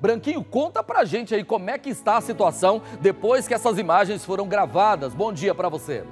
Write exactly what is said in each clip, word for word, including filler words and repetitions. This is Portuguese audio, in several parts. Branquinho, conta pra gente aí como é que está a situação depois que essas imagens foram gravadas. Bom dia pra você.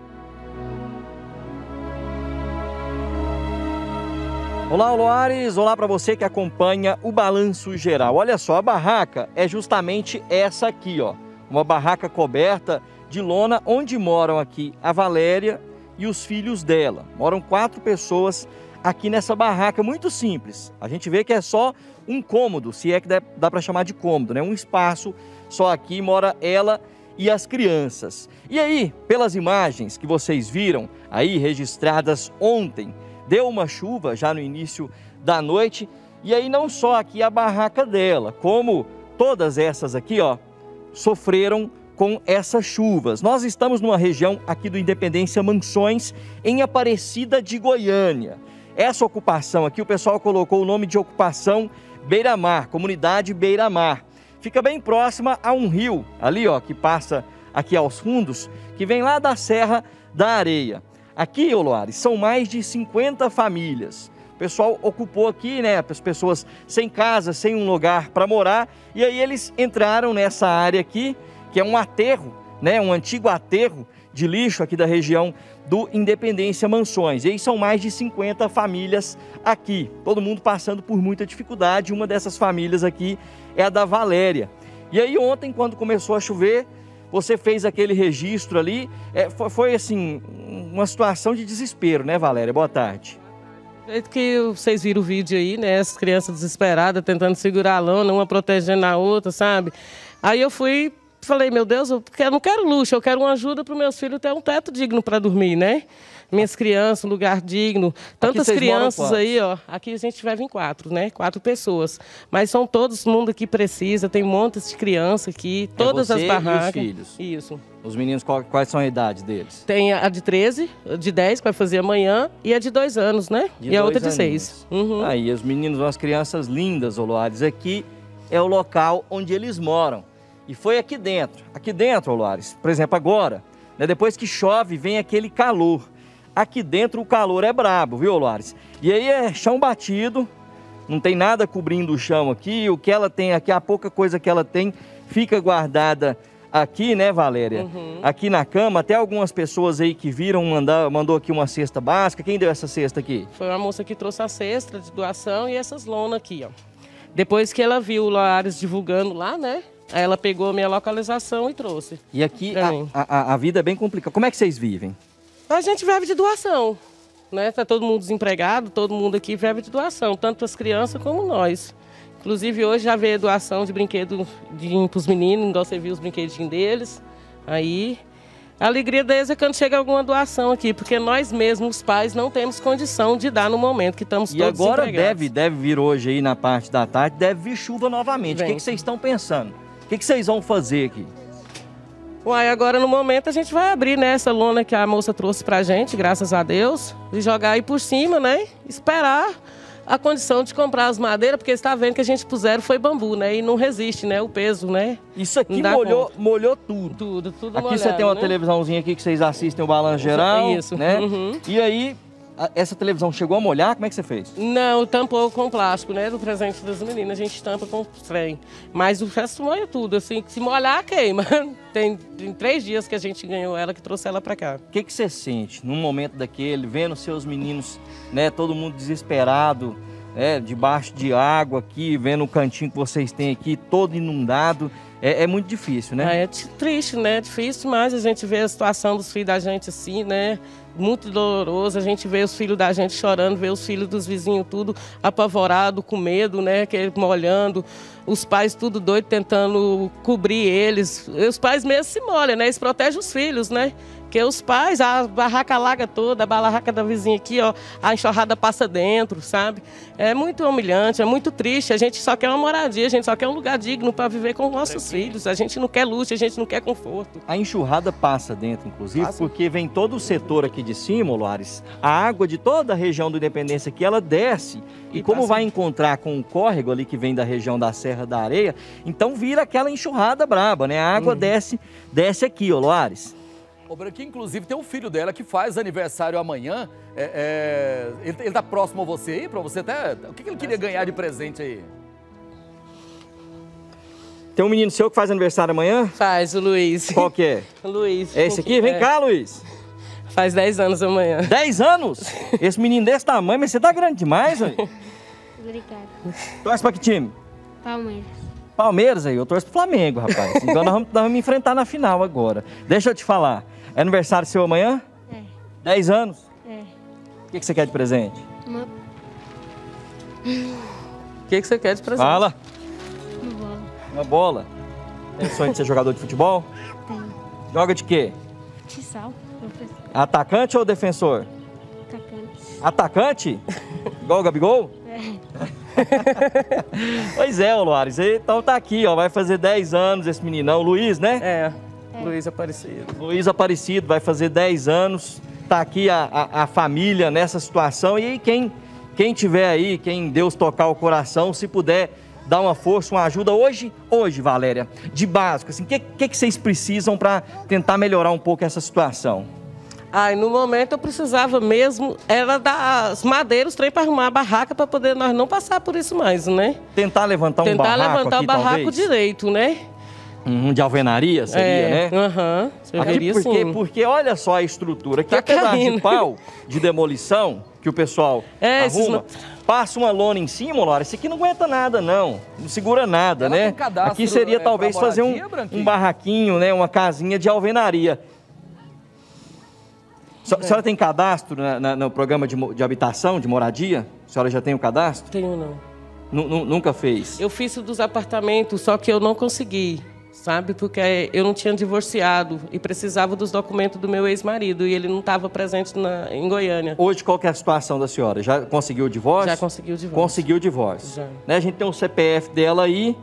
Olá, Loares. Olá para você que acompanha o Balanço Geral. Olha só, a barraca é justamente essa aqui, ó. Uma barraca coberta de lona onde moram aqui a Valéria e os filhos dela. Moram quatro pessoas aqui nessa barraca, muito simples. A gente vê que é só um cômodo, se é que dá, dá para chamar de cômodo, né? Um espaço só aqui, mora ela e as crianças. E aí, pelas imagens que vocês viram aí registradas ontem, deu uma chuva já no início da noite, e aí não só aqui a barraca dela, como todas essas aqui, ó, sofreram com essas chuvas. Nós estamos numa região aqui do Independência Mansões, em Aparecida de Goiânia. Essa ocupação aqui, o pessoal colocou o nome de ocupação Beira-Mar, comunidade Beira-Mar. Fica bem próxima a um rio ali, ó, que passa aqui aos fundos, que vem lá da Serra da Areia. Aqui, Loares, são mais de cinquenta famílias. O pessoal ocupou aqui, né, as pessoas sem casa, sem um lugar para morar, e aí eles entraram nessa área aqui, que é um aterro, né, um antigo aterro de lixo aqui da região do Independência Mansões. E aí são mais de cinquenta famílias aqui, todo mundo passando por muita dificuldade. Uma dessas famílias aqui é a da Valéria. E aí ontem, quando começou a chover, você fez aquele registro ali, é, foi, foi assim, uma situação de desespero, né, Valéria? Boa tarde. Do jeito que vocês viram o vídeo aí, né, as crianças desesperadas, tentando segurar a lona, uma protegendo a outra, sabe? Aí eu fui, falei, meu Deus, eu não quero luxo, eu quero uma ajuda para os meus filhos ter um teto digno para dormir, né? Minhas crianças, um lugar digno. Tantas crianças aí, ó. Aqui a gente vai vir quatro, né? Quatro pessoas. Mas são todos mundo que precisa, tem montes de criança aqui, é todas as barracas. E os filhos. Isso. Os meninos, qual, quais são a idade deles? Tem a de treze, de dez, que vai fazer amanhã, e a de dois anos, né? De e a outra de seis. Uhum. Aí, os meninos, as crianças lindas, Loares, aqui é o local onde eles moram. E foi aqui dentro. Aqui dentro, Loares, por exemplo, agora, né, depois que chove, vem aquele calor. Aqui dentro o calor é brabo, viu, Loares? E aí é chão batido, não tem nada cobrindo o chão aqui. O que ela tem aqui, a pouca coisa que ela tem, fica guardada aqui, né, Valéria? Uhum. Aqui na cama, até algumas pessoas aí que viram, mandar, mandou aqui uma cesta básica. Quem deu essa cesta aqui? Foi uma moça que trouxe a cesta de doação e essas lonas aqui, ó. Depois que ela viu o Loares divulgando lá, né? Aí ela pegou a minha localização e trouxe. E aqui a, a, a vida é bem complicada. Como é que vocês vivem? A gente vive de doação, né? Tá todo mundo desempregado, todo mundo aqui vive de doação, tanto as crianças como nós. Inclusive hoje já veio doação de brinquedo para os meninos, igual você viu os brinquedinhos deles. Aí a alegria deles é quando chega alguma doação aqui, porque nós mesmos, os pais, não temos condição de dar no momento que estamos todos desempregados. E agora deve, deve vir hoje aí na parte da tarde, deve vir chuva novamente. Vem. O que vocês estão pensando? O que vocês vão fazer aqui? Uai, agora no momento a gente vai abrir, né, essa lona que a moça trouxe pra gente, graças a Deus, e jogar aí por cima, né, esperar a condição de comprar as madeiras, porque você tá vendo que a gente puseram foi bambu, né, e não resiste, né, o peso, né. Isso aqui molhou, molhou tudo. Tudo, tudo molhado. Aqui você tem uma, né, televisãozinha aqui que vocês assistem o Balanço Geral, isso, né, uhum. E aí... Essa televisão chegou a molhar? Como é que você fez? Não, tampou com plástico, né? Do presente das meninas, a gente tampa com trem. Mas o resto molha tudo, assim, se molhar, queima. Tem, tem três dias que a gente ganhou ela, que trouxe ela pra cá. O que, que você sente num momento daquele, vendo seus meninos, né, todo mundo desesperado, né, debaixo de água aqui, vendo o cantinho que vocês têm aqui, todo inundado? É, é muito difícil, né? É, é triste, né? É difícil, mas a gente vê a situação dos filhos da gente assim, né? Muito doloroso, a gente vê os filhos da gente chorando, vê os filhos dos vizinhos tudo apavorado, com medo, né, que molhando, os pais tudo doido tentando cobrir eles. E os pais mesmo se molham, né, eles protegem os filhos, né, porque os pais, a barraca alaga toda, a barraca da vizinha aqui, ó, a enxurrada passa dentro, sabe? É muito humilhante, é muito triste, a gente só quer uma moradia, a gente só quer um lugar digno para viver com nossos filhos, a gente não quer luxo, a gente não quer conforto. A enxurrada passa dentro, inclusive, passa. Porque vem todo o setor aqui de cima, Loares, a água de toda a região do Independência aqui, ela desce. E, e como passa... vai encontrar com o córrego ali que vem da região da Serra da Areia, então vira aquela enxurrada braba, né? A água uhum. desce, desce aqui, ó, Loares. Ô, Branquinho, inclusive, tem um filho dela que faz aniversário amanhã. É, é... Ele, ele tá próximo a você aí, pra você até... O que, que ele queria ganhar de presente aí? Tem um menino seu que faz aniversário amanhã? Faz, o Luiz. Qual que é? O Luiz. É esse aqui? Vem é. cá, Luiz. Faz dez anos amanhã. dez anos? Esse menino desse tamanho, mas você tá grande demais, velho. Obrigada. Torce pra que time? Palmeiras. Palmeiras aí, eu torço pro Flamengo, rapaz. Então nós vamos, nós vamos enfrentar na final agora. Deixa eu te falar, é aniversário seu amanhã? É. dez anos? É. O que, que você quer de presente? Uma... O que, que você quer de presente? Fala. Uma bola. Uma bola. Tem sonho de ser jogador de futebol? Tem. Joga de quê? Futsal. Atacante ou defensor? Atacante. Atacante? Igual o Gabigol? É. Pois é, Luares. Então tá aqui, ó. Vai fazer dez anos esse meninão. Luiz, né? É. é. Luiz Aparecido. Luiz Aparecido vai fazer dez anos. Tá aqui a, a, a família nessa situação. E aí quem, quem tiver aí, quem Deus tocar o coração, se puder dar uma força, uma ajuda hoje, hoje, Valéria, de básico. Assim, o que, que, que vocês precisam para tentar melhorar um pouco essa situação? Ai, no momento eu precisava mesmo, era das madeiras, trem para arrumar a barraca para poder nós não passar por isso mais, né? Tentar levantar um Tentar barraco Tentar levantar aqui, o barraco talvez. direito, né? Um de alvenaria seria, é, né? Aham, uh-huh, seria porque, sim. Porque olha só a estrutura, que tá é pedaço de pau de demolição que o pessoal é, arruma, esses... passa uma lona em cima, Laura, isso aqui não aguenta nada não, não segura nada, Ela né? Cadastro, aqui seria né, talvez fazer um, um barraquinho, né? Uma casinha de alvenaria. A senhora tem cadastro na, na, no programa de, de habitação, de moradia? A senhora já tem o cadastro? Tenho, não. Nu, nu, nunca fez? Eu fiz dos apartamentos, só que eu não consegui, sabe? Porque eu não tinha divorciado e precisava dos documentos do meu ex-marido e ele não estava presente na, em Goiânia. Hoje, qual que é a situação da senhora? Já conseguiu o divórcio? Já conseguiu o divórcio. Conseguiu o divórcio. Já. Né? A gente tem o C P F dela aí,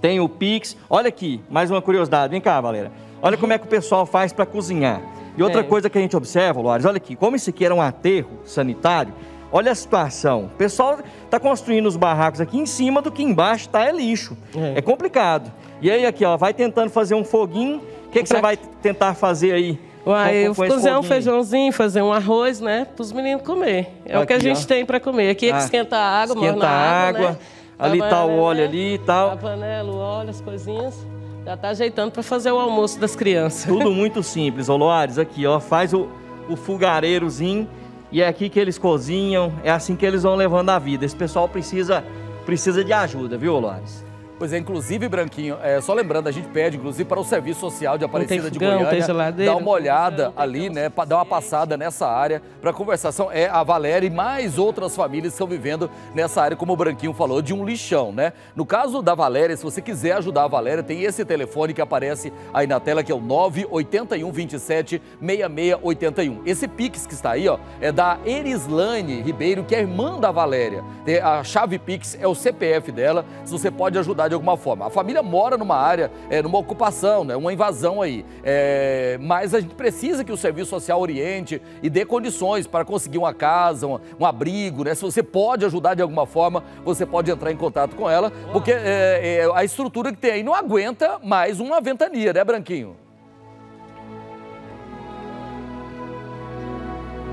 tem o Pix. Olha aqui, mais uma curiosidade. Vem cá, Valéria. Olha como é que o pessoal faz para cozinhar. E outra é. coisa que a gente observa, Luares, olha aqui, como isso aqui era um aterro sanitário, olha a situação. O pessoal está construindo os barracos aqui em cima do que embaixo está é lixo. É. é complicado. E aí aqui, ó, vai tentando fazer um foguinho. O que, que pra... você vai tentar fazer aí? Uai, com, com eu cozinhar um feijãozinho, fazer um arroz, né, para os meninos comer. É aqui, o que a gente ó. tem para comer. Aqui é que ah, esquenta a água, esquenta a água, água né? ali tá panela, o óleo né? ali e tal. A panela, o óleo, as coisinhas. Já tá ajeitando para fazer o almoço das crianças. Tudo muito simples, ô Luares, aqui ó, faz o, o fogareirozinho e é aqui que eles cozinham, é assim que eles vão levando a vida. Esse pessoal precisa, precisa de ajuda, viu, Luares? Pois é, inclusive, Branquinho, é, só lembrando, a gente pede, inclusive, para o Serviço Social de Aparecida fogão, de Goiânia, dar uma olhada ali, né, dar uma passada nessa área, para conversar. São, é a Valéria e mais outras famílias que estão vivendo nessa área, como o Branquinho falou, de um lixão, né? No caso da Valéria, se você quiser ajudar a Valéria, tem esse telefone que aparece aí na tela, que é o nove oito um, dois sete, seis seis oito um. Esse Pix que está aí, ó, é da Erislane Ribeiro, que é irmã da Valéria. A chave Pix é o C P F dela, se você pode ajudar de alguma forma. A família mora numa área, é, numa ocupação, né, uma invasão aí, é, mas a gente precisa que o serviço social oriente e dê condições para conseguir uma casa, um, um abrigo, né? Se você pode ajudar de alguma forma, você pode entrar em contato com ela, porque é, é, a estrutura que tem aí não aguenta mais uma ventania, né, Branquinho?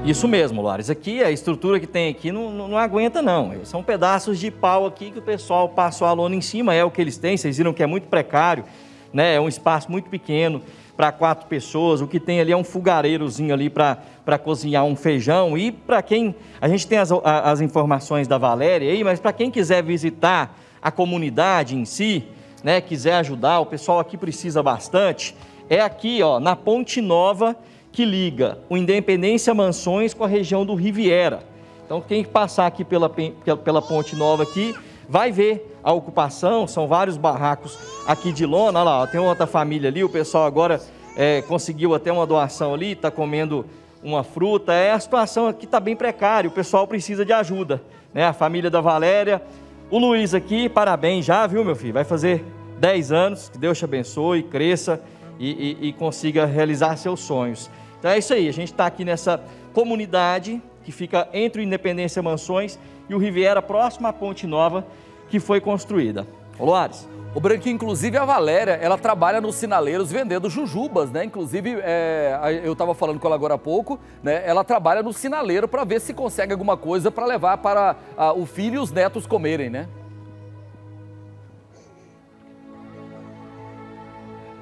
Isso mesmo, Luares. Aqui, a estrutura que tem aqui não, não, não aguenta, não. São pedaços de pau aqui que o pessoal passou a lona em cima, é o que eles têm. Vocês viram que é muito precário, né? É um espaço muito pequeno para quatro pessoas. O que tem ali é um fogareirozinho ali para cozinhar um feijão. E para quem... A gente tem as, as informações da Valéria aí, mas para quem quiser visitar a comunidade em si, né? Quiser ajudar, o pessoal aqui precisa bastante. É aqui, ó, na Ponte Nova, que liga o Independência Mansões com a região do Riviera. Então, quem passar aqui pela, pela Ponte Nova aqui, vai ver a ocupação, são vários barracos aqui de lona. Olha lá, ó, tem outra família ali, o pessoal agora é, conseguiu até uma doação ali, está comendo uma fruta. É, a situação aqui está bem precária, o pessoal precisa de ajuda, né? A família da Valéria, o Luiz aqui, parabéns já, viu, meu filho? Vai fazer dez anos, que Deus te abençoe, cresça e, e, e consiga realizar seus sonhos. Então é isso aí, a gente está aqui nessa comunidade que fica entre o Independência Mansões e o Riviera, próximo à Ponte Nova, que foi construída. Ô Luares. O Branquinho, inclusive, a Valéria, ela trabalha nos sinaleiros vendendo jujubas, né? Inclusive, é, eu estava falando com ela agora há pouco, né? Ela trabalha no sinaleiro para ver se consegue alguma coisa para levar para a, o filho e os netos comerem, né?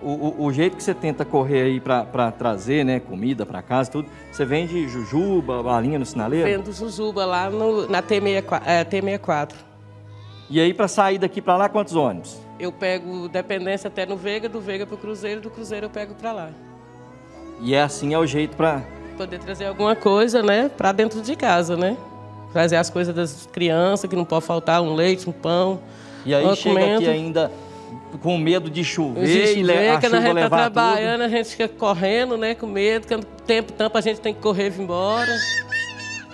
o, o, o jeito que você tenta correr aí para trazer, né, comida para casa, tudo, você vende jujuba, balinha no sinaleiro? Vendo jujuba lá no, na T sessenta e quatro. É, T sessenta e quatro. E aí, para sair daqui para lá, quantos ônibus? Eu pego Dependência até no Veiga, do Veiga pro Cruzeiro, do Cruzeiro eu pego para lá. E é assim, é o jeito para... Poder trazer alguma coisa, né, para dentro de casa, né? Trazer as coisas das crianças, que não pode faltar, um leite, um pão. E aí um chega documento. Aqui ainda com medo de chover, de chover a que chuva a gente tá trabalhando, tudo. A gente fica correndo, né, com medo. Quando o tempo tampa, a gente tem que correr e vir embora.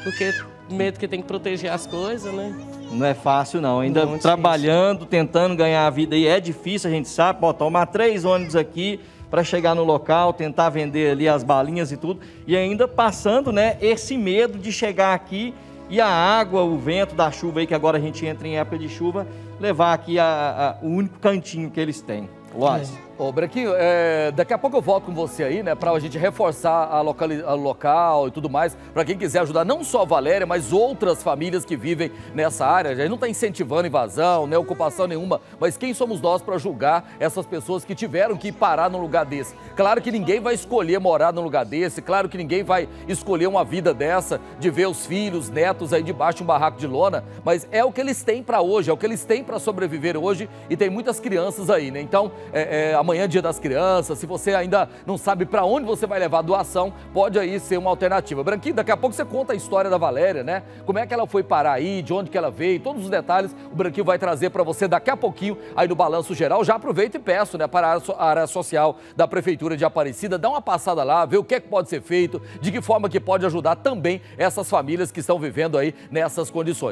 Porque medo que tem que proteger as coisas, né? Não é fácil, não. Ainda não, trabalhando, tentando ganhar a vida aí. É difícil, a gente sabe. Pô, tomar três ônibus aqui para chegar no local, tentar vender ali as balinhas e tudo. E ainda passando, né, esse medo de chegar aqui... E a água, o vento da chuva aí, que agora a gente entra em época de chuva, levar aqui a, a, o único cantinho que eles têm. Lógico. Ô, Brequinho, é, daqui a pouco eu volto com você aí, né? Pra a gente reforçar a local, a local e tudo mais, pra quem quiser ajudar não só a Valéria, mas outras famílias que vivem nessa área. A gente não tá incentivando invasão, né? Ocupação nenhuma, mas quem somos nós pra julgar essas pessoas que tiveram que parar num lugar desse? Claro que ninguém vai escolher morar num lugar desse, claro que ninguém vai escolher uma vida dessa, de ver os filhos, netos aí debaixo de um barraco de lona, mas é o que eles têm pra hoje, é o que eles têm pra sobreviver hoje e tem muitas crianças aí, né? Então, é... é amanhã é dia das crianças, se você ainda não sabe para onde você vai levar a doação, pode aí ser uma alternativa. Branquinho, daqui a pouco você conta a história da Valéria, né? Como é que ela foi parar aí, de onde que ela veio, todos os detalhes o Branquinho vai trazer para você daqui a pouquinho aí no Balanço Geral. Já aproveita e peço, né, para a área social da Prefeitura de Aparecida, dá uma passada lá, vê o que é que pode ser feito, de que forma que pode ajudar também essas famílias que estão vivendo aí nessas condições.